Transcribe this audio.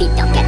Don't get